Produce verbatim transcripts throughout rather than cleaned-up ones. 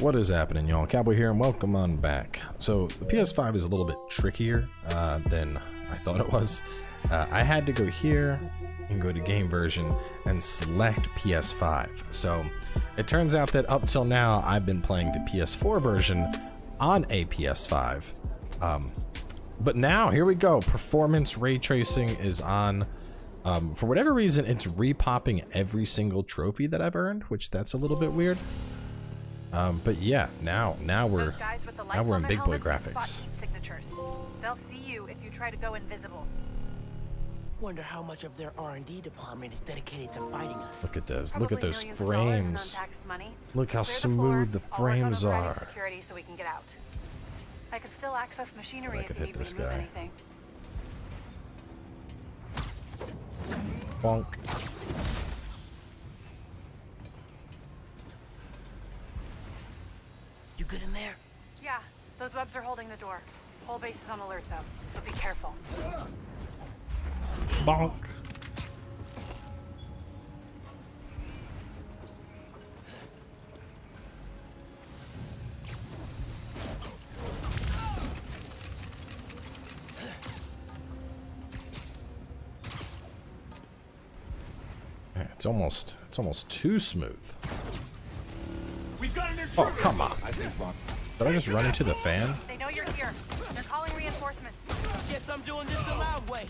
What is happening, y'all? Cowboy here, and welcome on back. So the P S five is a little bit trickier uh, than I thought it was. Uh, I had to go here and go to game version and select P S five. So it turns out that up till now I've been playing the P S four version on a P S five. Um, but now here we go. Performance ray tracing is on. Um, for whatever reason, it's repopping every single trophy that I've earned, which that's a little bit weird. Um, but yeah, now now we're now we're in big boy graphics. They'll see you if you try to go invisible. Wonder how much of their R and D department is dedicated to fighting us. Look at those! Look at those frames! Look how smooth the frames are. I could still access machinery if you need to move anything. Bonk. You good in there? Yeah, those webs are holding the door. Whole base is on alert though, so be careful. Bonk. It's almost, it's almost too smooth. We've got an oh, come on. I think Rock. Did I just run into the fan? They know you're here. They're calling reinforcements. Guess I'm doing this the loud way.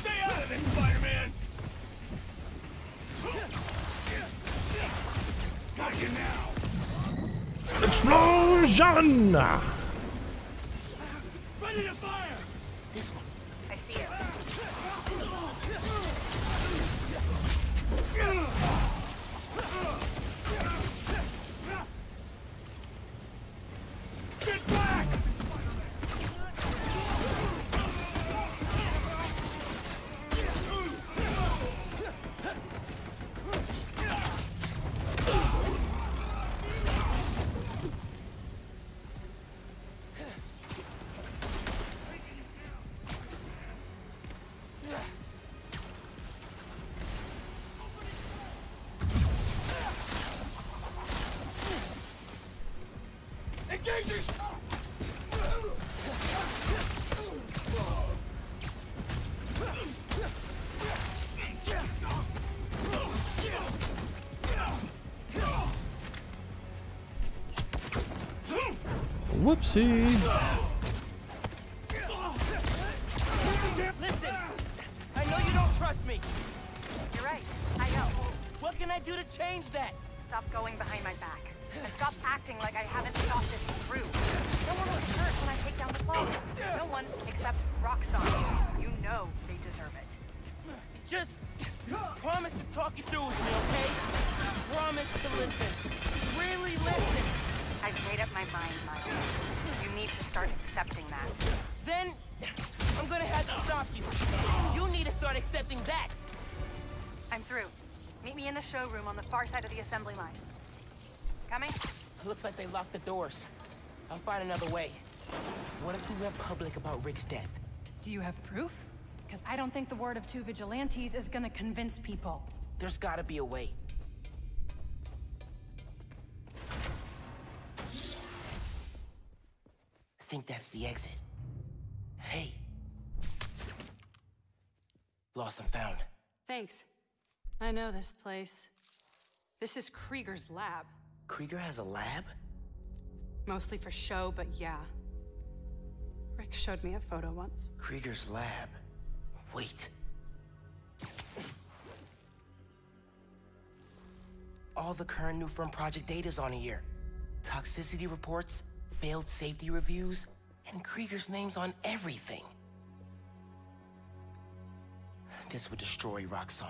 Stay out of this, Spider-Man! Got you now! Explosion! This one. I see it. Get back! Whoopsie. Listen, I know you don't trust me. You're right, I know. What can I do to change that? Stop going behind my back. And stop acting like I haven't thought this through. No one was hurt when I take down the claws. No one except Roxxon. You know they deserve it. Just promise to talk you through with me, okay? Promise to listen. Really listen. I've made up my mind, Miles. You need to start accepting that. Then I'm gonna have to stop you. You need to start accepting that. I'm through. Meet me in the showroom on the far side of the assembly line. Coming? Looks like they locked the doors. I'll find another way. What if we went public about Rick's death? Do you have proof? Because I don't think the word of two vigilantes is gonna convince people. There's gotta be a way. I think that's the exit. Hey. Lost and found. Thanks. I know this place. This is Krieger's lab. Krieger has a lab? Mostly for show, but yeah. Rick showed me a photo once. Krieger's lab. Wait. All the current Nuform project data's on here. Toxicity reports, failed safety reviews, and Krieger's name's on everything. This would destroy Roxxon.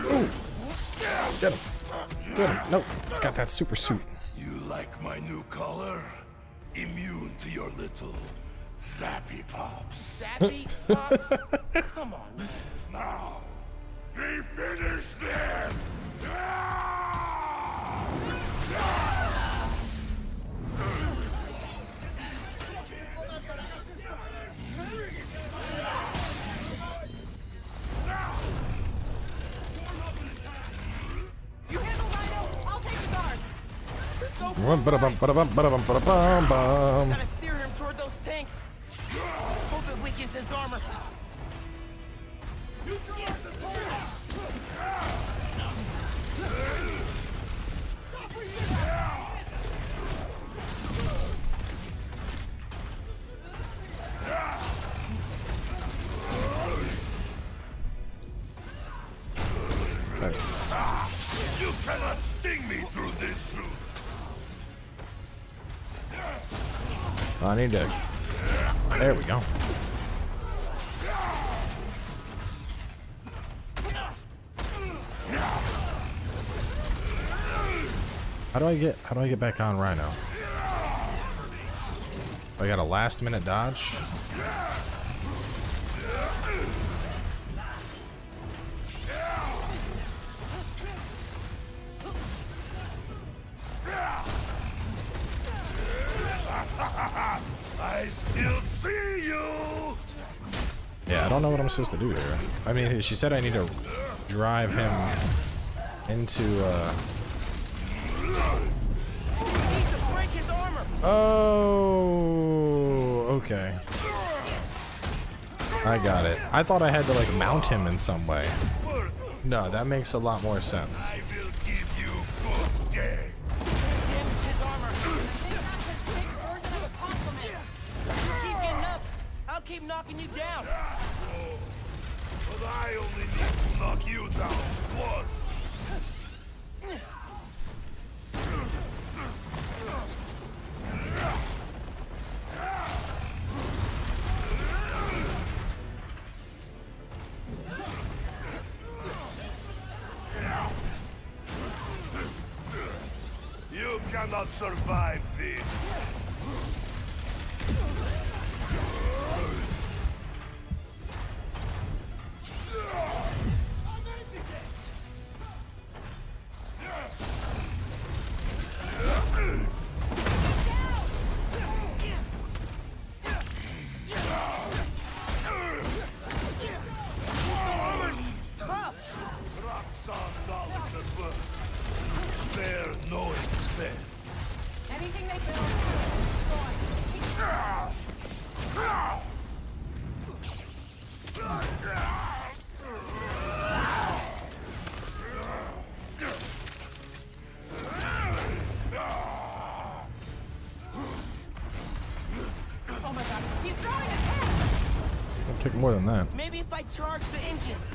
Ooh. Get him. Get him. Nope. It's got that super suit. You like my new color? Immune to your little zappy pops. Zappy pops? Come on, man. Now, be finished this! Bum bum bum bum bum bum bum. Gotta steer him toward those tanks. Hope it weakens his armor. Neutralize the target. Stop reaching. Right. You cannot sting me through this suit. I need to. There we go. How do I get? How do I get back on Rhino? I got a last-minute dodge. I still see you. Yeah, I don't know what I'm supposed to do here. I mean, she said I need to drive him into. Uh... Oh, okay. I got it. I thought I had to like mount him in some way. No, that makes a lot more sense. Keep knocking you down. Oh, but I only need to knock you down once. You cannot survive this. More than that. Maybe if I charge the engines.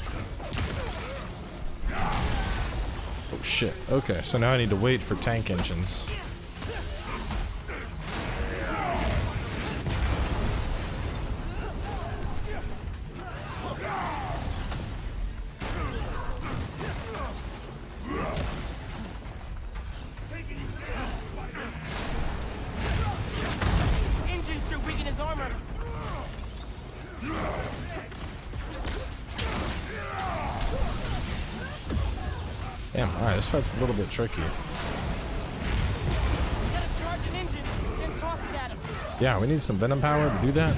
Oh shit. Okay, so now I need to wait for tank engines. This fight's a little bit tricky. Yeah, we need some venom power to do that.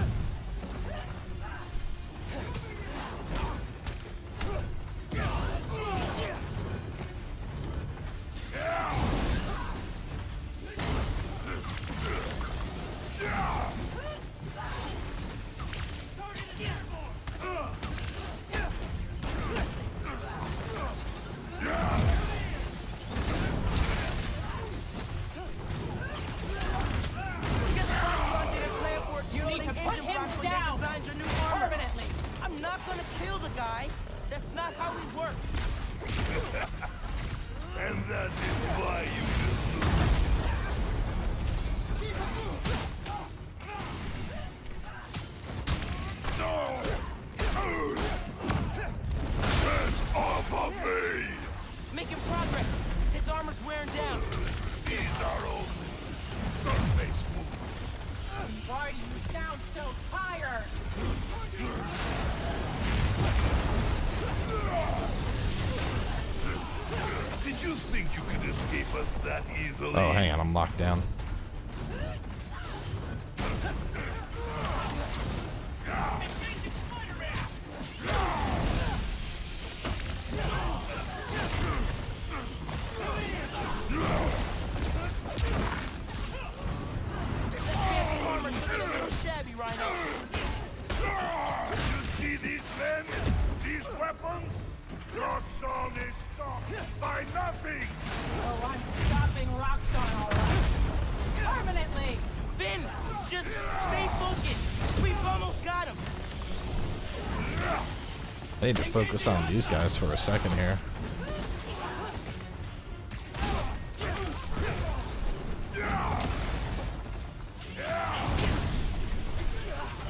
Locked down. They need to focus on these guys for a second here.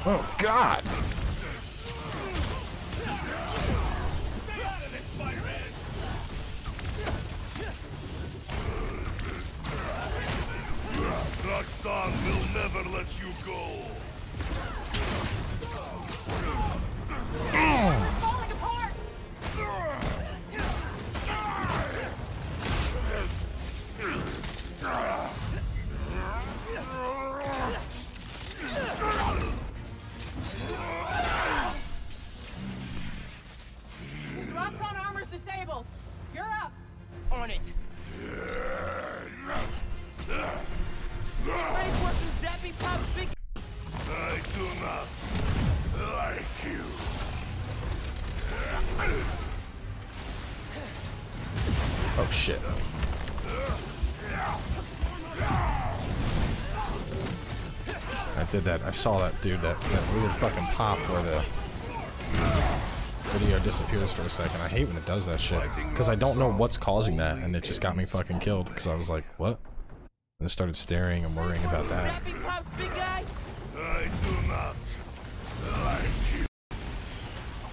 Oh, God! Roxxon will never let you go. Falling apart. Roxxon armor's disabled. You're up. On it. I do not like you. Oh shit. I did that. I saw that dude, that, that weird fucking pop where the video disappears for a second. I hate when it does that shit. Because I don't know what's causing that, and it just got me fucking killed. Because I was like, what? I started staring and worrying about that. I do not like you.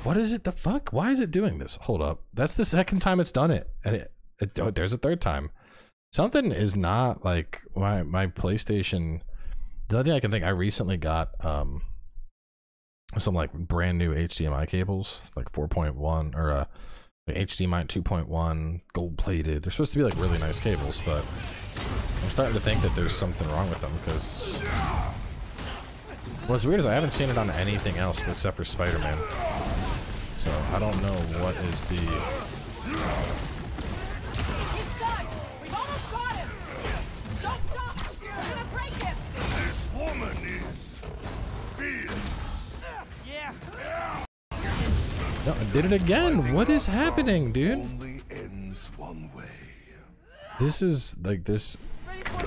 What is it? The fuck? Why is it doing this? Hold up. That's the second time it's done it, and it, it oh, there's a third time. Something is not like my my PlayStation. The other thing I can think, I recently got um some like brand new H D M I cables, like four point one or uh like H D M I two point one gold plated. They're supposed to be like really nice cables, but I'm starting to think that there's something wrong with them, because what's weird is I haven't seen it on anything else except for Spider-Man. So I don't know what is the... He's done. We've almost got him. Don't stop. We're gonna break him. This woman is fierce. Yeah. No, I did it again. What is happening, dude? Only ends one way. This is like this.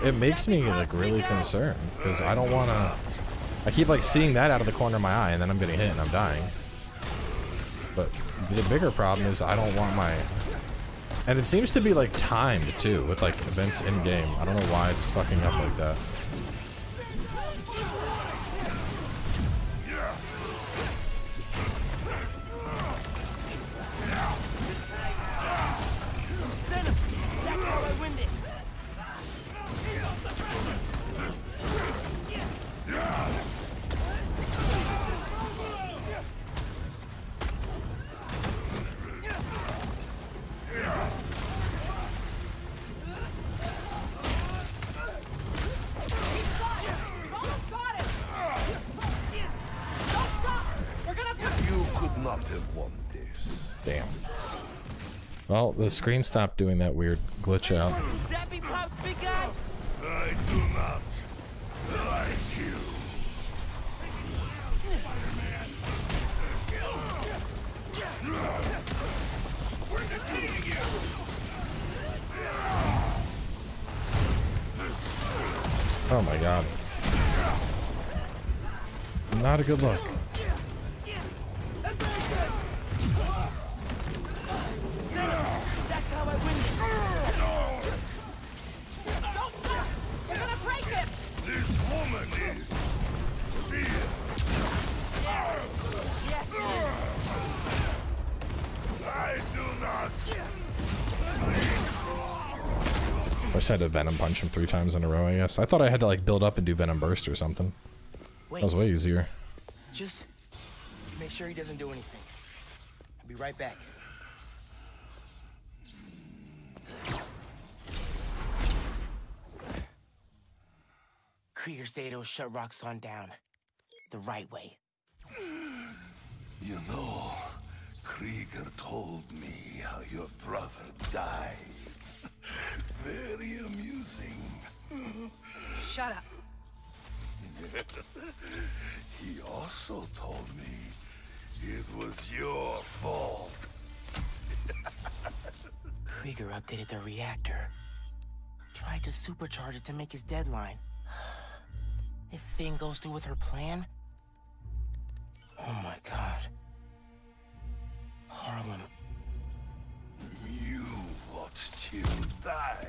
It makes me like really concerned, because I don't want to. I keep like seeing that out of the corner of my eye, and then I'm getting hit and I'm dying. But the bigger problem is I don't want my. And it seems to be like timed too, with like events in game. I don't know why it's fucking up like that. Well, the screen stopped doing that weird glitch out. I do not like you. We're defeating you. Oh my god. Not a good look. I just had to Venom Punch him three times in a row, I guess. I thought I had to, like, build up and do Venom Burst or something. Wait. That was way easier. Just make sure he doesn't do anything. I'll be right back. Krieger Zato shut Roxxon down. The right way. You know, Krieger told me how your brother died. Very amusing. Shut up. He also told me it was your fault. Krieger updated the reactor. Tried to supercharge it to make his deadline. If Finn goes through with her plan... Oh my god. till thy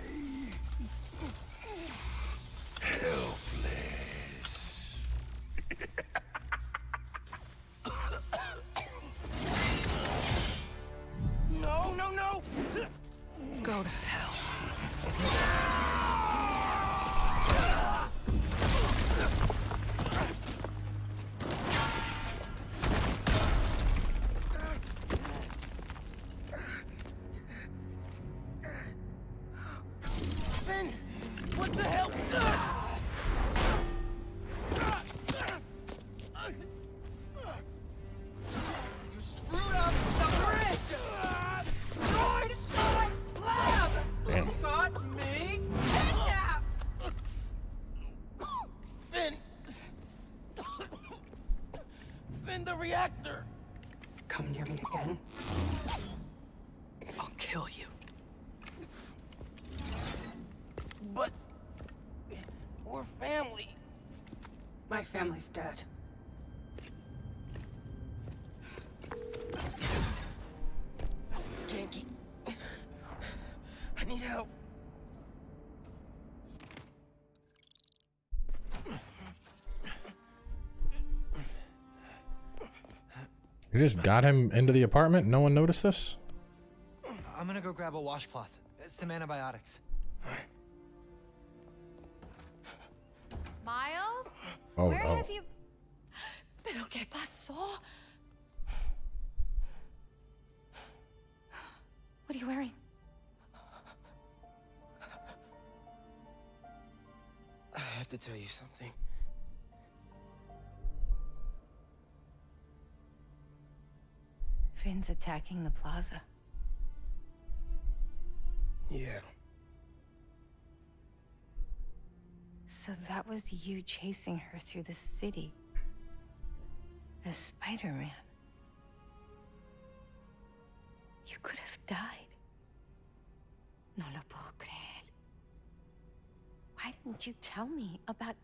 helpless. No, no, no! Go to hell. My family's dead. Genki, I need help. You just got him into the apartment? No one noticed this? I'm gonna go grab a washcloth, some antibiotics. Miles? Oh, Where no. have you... Pero qué pasó? What are you wearing? I have to tell you something. Finn's attacking the plaza. Yeah. So that was you chasing her through the city as Spider-Man. You could have died. No lo puedo creer. Why didn't you tell me about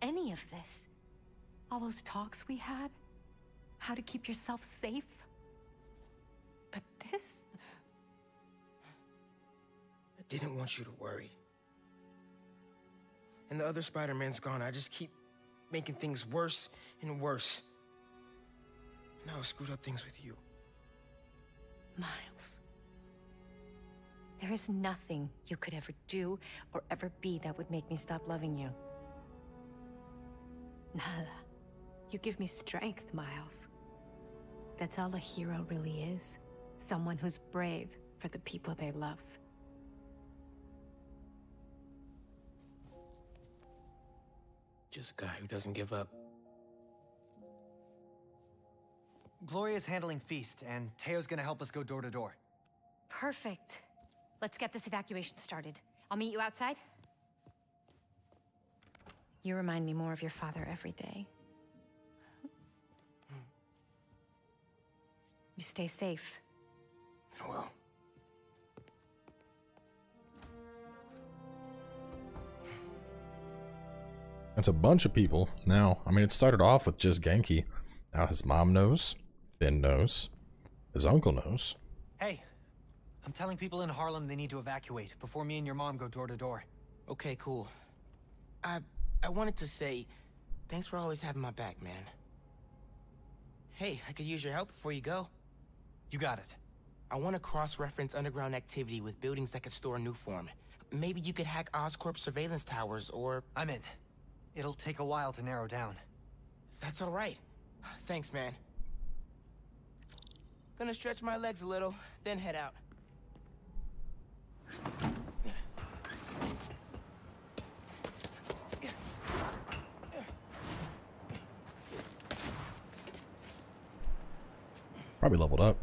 any of this? All those talks we had? How to keep yourself safe? But this... I didn't want you to worry. And the other Spider-Man's gone. I just keep making things worse and worse. Now I screwed up things with you. Miles. There is nothing you could ever do or ever be that would make me stop loving you. Nada. You give me strength, Miles. That's all a hero really is. Someone who's brave for the people they love. Just a guy who doesn't give up. Gloria's handling Feast, and Teo's gonna help us go door to door. Perfect. Let's get this evacuation started. I'll meet you outside. You remind me more of your father every day. Hmm. You stay safe. I will. That's a bunch of people now. I mean, it started off with just Genki. Now his mom knows, Finn knows, his uncle knows. Hey, I'm telling people in Harlem they need to evacuate before me and your mom go door to door. Okay, cool. I I wanted to say thanks for always having my back, man. Hey, I could use your help before you go. You got it. I want to cross-reference underground activity with buildings that could store Nuform. Maybe you could hack Oscorp surveillance towers or... I'm in. It'll take a while to narrow down. That's all right. Thanks, man. Gonna stretch my legs a little, then head out. Probably leveled up.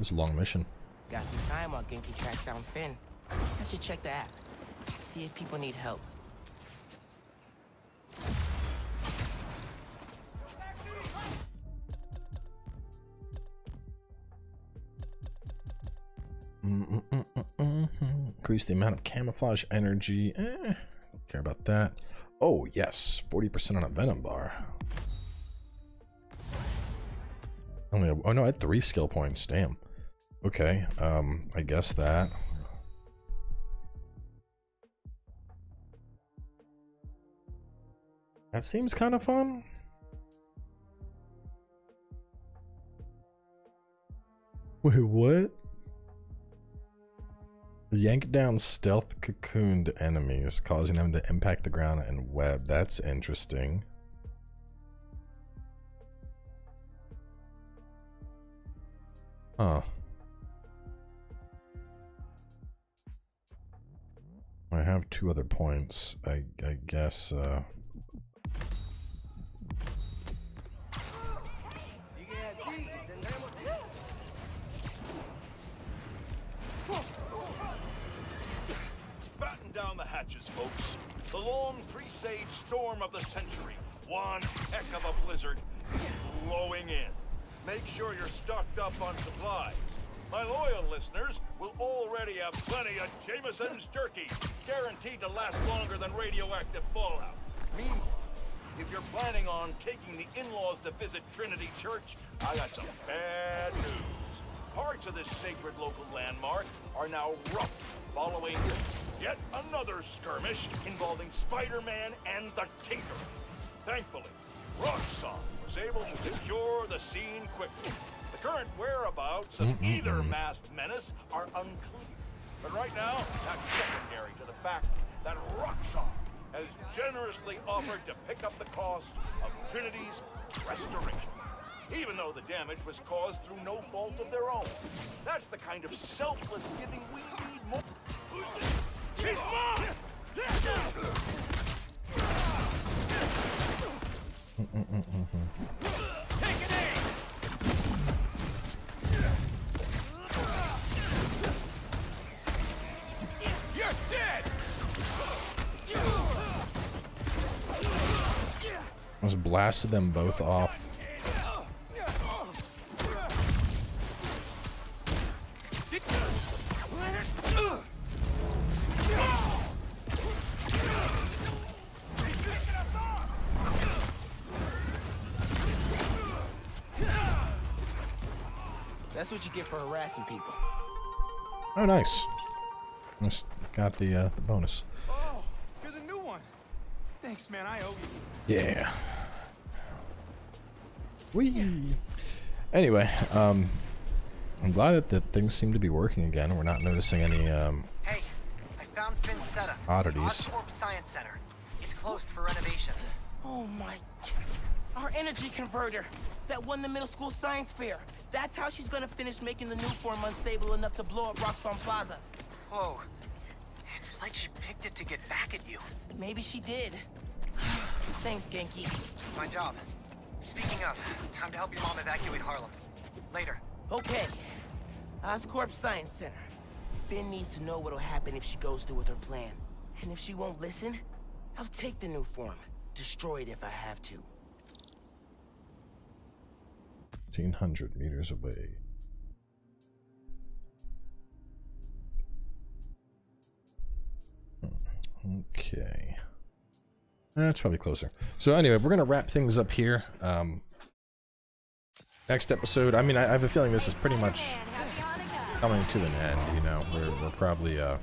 It's a long mission. Got some time while Genki tracks down Finn. I should check the app. See if people need help. Increase the amount of camouflage energy. Eh, don't care about that. Oh yes, forty percent on a venom bar. Only a, oh no, I had three skill points. Damn. Okay, um, I guess that. That seems kind of fun. Wait, what? Yank down stealth cocooned enemies, causing them to impact the ground and web. That's interesting. Huh. I have two other points. I, I guess, uh... batten down the hatches, folks. The long presage storm of the century, one heck of a blizzard, is blowing in. Make sure you're stocked up on supplies. My loyal listeners will already have plenty of Jameson's jerky, guaranteed to last longer than radioactive fallout. Meanwhile, if you're planning on taking the in-laws to visit Trinity Church, I got some bad news. Parts of this sacred local landmark are now rough following yet another skirmish involving Spider-Man and the Tinker. Thankfully, Roxxon was able to secure the scene quickly. The current whereabouts of either masked menace are unclear. But right now, that's secondary to the fact that Rocksoft has generously offered to pick up the cost of Trinity's restoration, even though the damage was caused through no fault of their own. That's the kind of selfless giving we need more. He's mine! Take it in! You're dead. I just blasted them both off. That's what you get for harassing people. Oh, nice. Just got the uh, the bonus. Oh, you're the new one. Thanks, man. I owe you. Yeah. Wee. Anyway, um, I'm glad that, that things seem to be working again. We're not noticing any um. Hey, I found Fincetta. Oddities. Oscorp Science Center. It's closed for renovations. Oh my! Our energy converter that won the middle school science fair. That's how she's gonna finish making the Nuform unstable enough to blow up Roxxon Plaza. Whoa. It's like she picked it to get back at you. Maybe she did. Thanks, Genki. It's my job. Speaking of, time to help your mom evacuate Harlem. Later. Okay. Oscorp Science Center. Phin needs to know what'll happen if she goes through with her plan. And if she won't listen, I'll take the new form. Destroy it if I have to. fifteen hundred meters away. Okay, that's probably closer. So anyway, we're gonna wrap things up here. Um, next episode, I mean, I, I have a feeling this is pretty much coming to an end. You know, we're we're probably uh,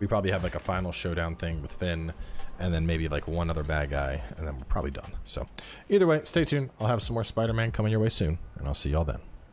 we probably have like a final showdown thing with Phin, and then maybe like one other bad guy, and then we're probably done. So, either way, stay tuned. I'll have some more Spider-Man coming your way soon, and I'll see y'all then.